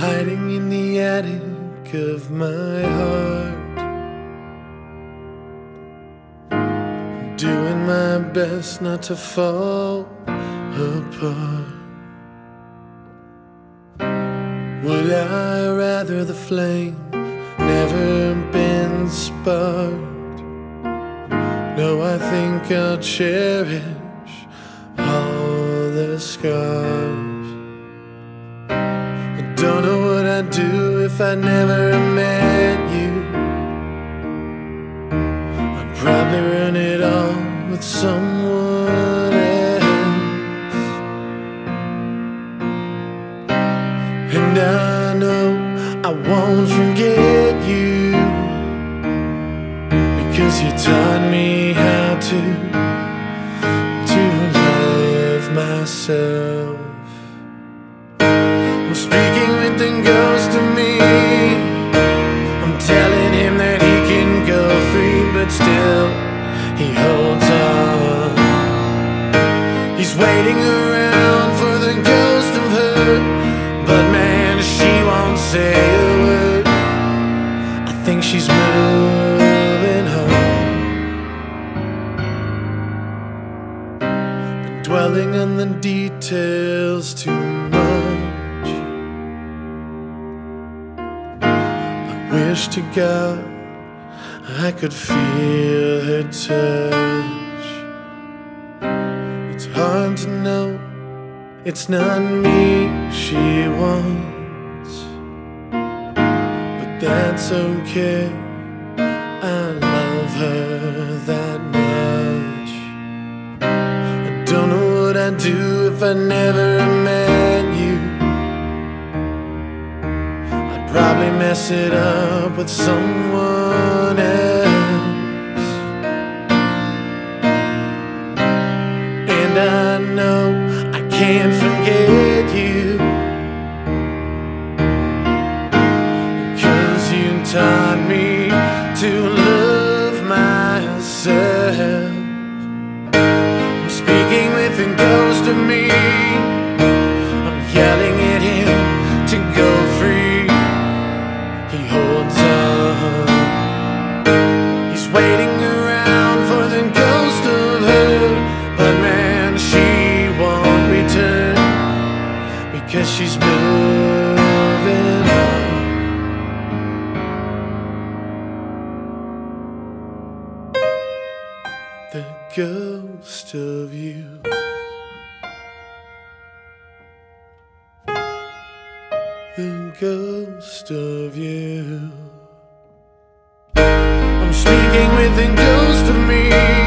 hiding in the attic of my heart, doing my best not to fall apart. Would I rather the flame never been sparked? No, I think I'll cherish all the scars. I don't know what I'd do if I never met you. I'd probably run it all with someone else. And I know I won't forget you, because you taught me how to love myself. I'm speaking with the ghost of me. I'm telling him that he can go free, but still he holds on. He's waiting around for the ghost of her, but man, she won't say a word. I think she's moving home. Been dwelling on the details too much. Wish to God I could feel her touch. It's hard to know it's not me she wants, but that's okay. I love her that much. I don't know what I'd do if I never met you. Probably mess it up with someone else. And I know I can't forget you, because you taught me to love myself. I'm speaking with the ghost of me. I'm yelling at him to go free. He holds on. He's waiting around for the ghost of her, but man, she won't return, because she's moving on. The ghost of you. The ghost of you. I'm speaking with the ghost of me.